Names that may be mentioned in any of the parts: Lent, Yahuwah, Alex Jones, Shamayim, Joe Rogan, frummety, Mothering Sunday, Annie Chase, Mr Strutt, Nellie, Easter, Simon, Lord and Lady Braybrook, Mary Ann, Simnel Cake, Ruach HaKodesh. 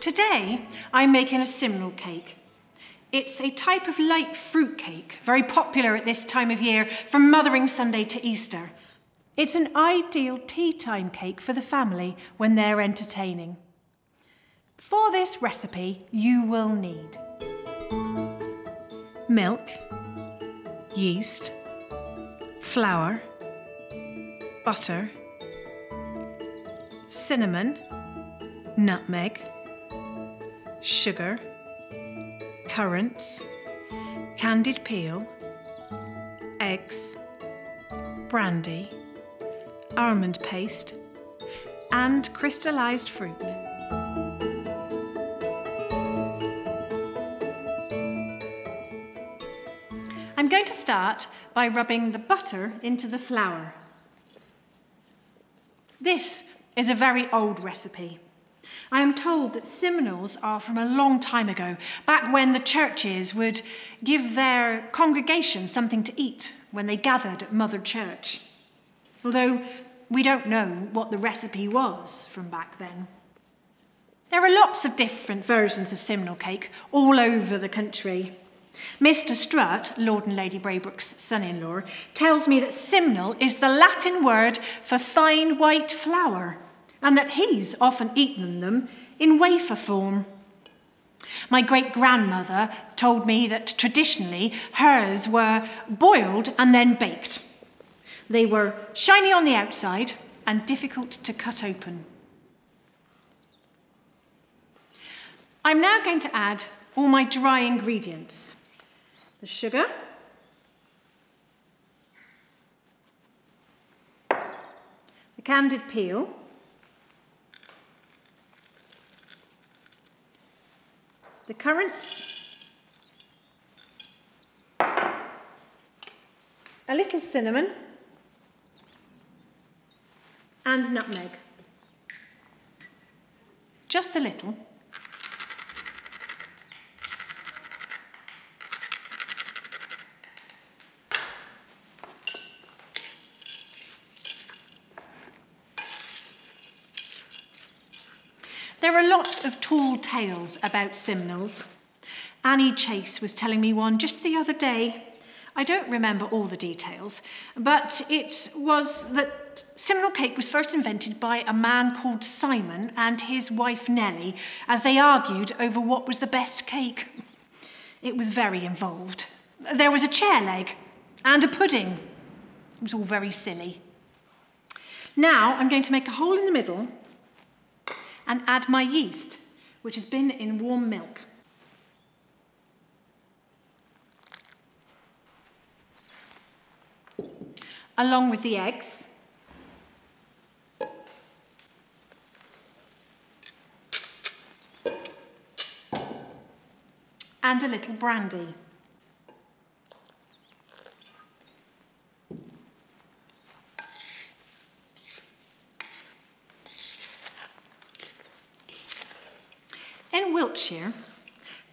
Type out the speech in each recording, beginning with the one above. Today, I'm making a simnel cake. It's a type of light fruit cake, very popular at this time of year, from Mothering Sunday to Easter. It's an ideal tea time cake for the family when they're entertaining. For this recipe, you will need milk, yeast, flour, butter, cinnamon, nutmeg, sugar, currants, candied peel, eggs, brandy, almond paste, and crystallized fruit. I'm going to start by rubbing the butter into the flour. This is a very old recipe. I am told that simnels are from a long time ago, back when the churches would give their congregation something to eat when they gathered at Mother Church. Although we don't know what the recipe was from back then. There are lots of different versions of simnel cake all over the country. Mr Strutt, Lord and Lady Braybrook's son-in-law, tells me that simnel is the Latin word for fine white flour, and that he's often eaten them in wafer form. My great-grandmother told me that traditionally hers were boiled and then baked. They were shiny on the outside and difficult to cut open. I'm now going to add all my dry ingredients. The sugar, the candied peel, the currants, a little cinnamon, and nutmeg. Just a little. There are a lot of tall tales about simnels. Annie Chase was telling me one just the other day. I don't remember all the details, but it was that simnel cake was first invented by a man called Simon and his wife Nellie, as they argued over what was the best cake. It was very involved. There was a chair leg and a pudding. It was all very silly. Now I'm going to make a hole in the middle and add my yeast, which has been in warm milk. Along with the eggs. And a little brandy. In Wiltshire,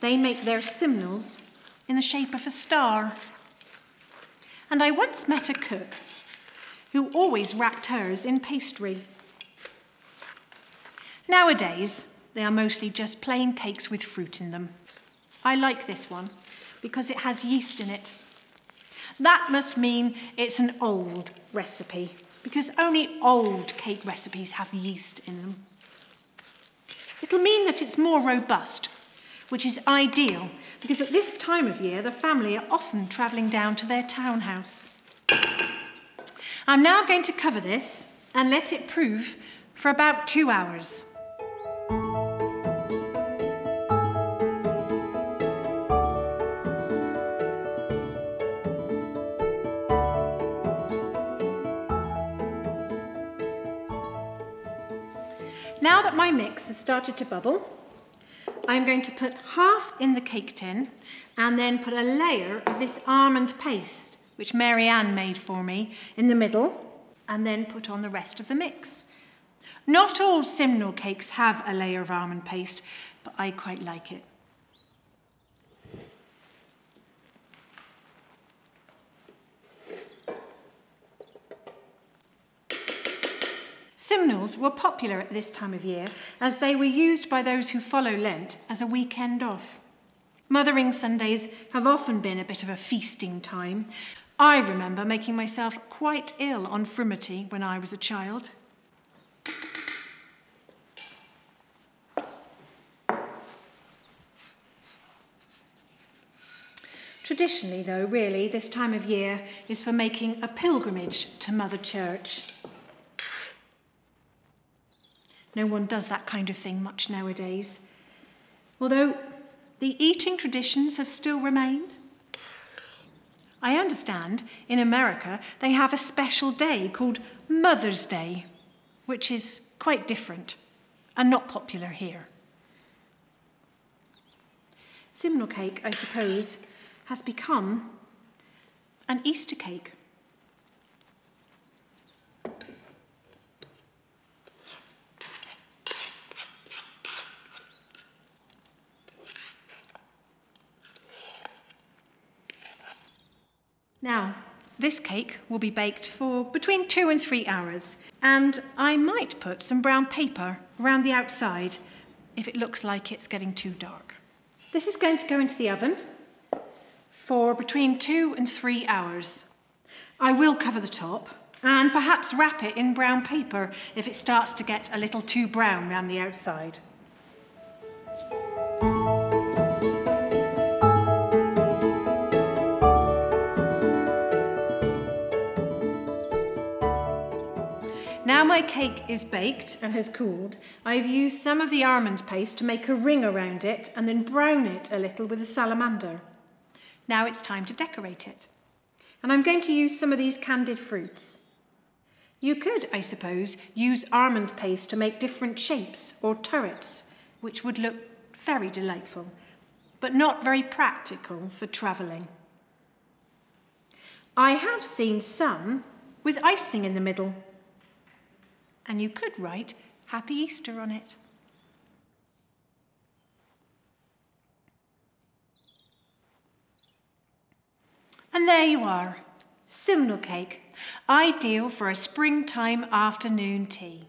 they make their simnels in the shape of a star. And I once met a cook who always wrapped hers in pastry. Nowadays, they are mostly just plain cakes with fruit in them. I like this one because it has yeast in it. That must mean it's an old recipe, because only old cake recipes have yeast in them. It'll mean that it's more robust, which is ideal, because at this time of year, the family are often travelling down to their townhouse. I'm now going to cover this and let it prove for about 2 hours. Now that my mix has started to bubble, I'm going to put half in the cake tin and then put a layer of this almond paste, which Mary Ann made for me, in the middle, and then put on the rest of the mix. Not all simnel cakes have a layer of almond paste, but I quite like it. Simnels were popular at this time of year as they were used by those who follow Lent as a weekend off. Mothering Sundays have often been a bit of a feasting time. I remember making myself quite ill on frummety when I was a child. Traditionally, though, really, this time of year is for making a pilgrimage to Mother Church. No one does that kind of thing much nowadays, although the eating traditions have still remained. I understand in America they have a special day called Mother's Day, which is quite different and not popular here. Simnel cake, I suppose, has become an Easter cake. Now, this cake will be baked for between 2 and 3 hours, and I might put some brown paper around the outside if it looks like it's getting too dark. This is going to go into the oven for between 2 and 3 hours. I will cover the top and perhaps wrap it in brown paper if it starts to get a little too brown around the outside. Now my cake is baked and has cooled, I've used some of the almond paste to make a ring around it and then brown it a little with a salamander. Now it's time to decorate it. And I'm going to use some of these candied fruits. You could, I suppose, use almond paste to make different shapes or turrets, which would look very delightful, but not very practical for travelling. I have seen some with icing in the middle. And you could write Happy Easter on it. And there you are, Simnel cake, ideal for a springtime afternoon tea.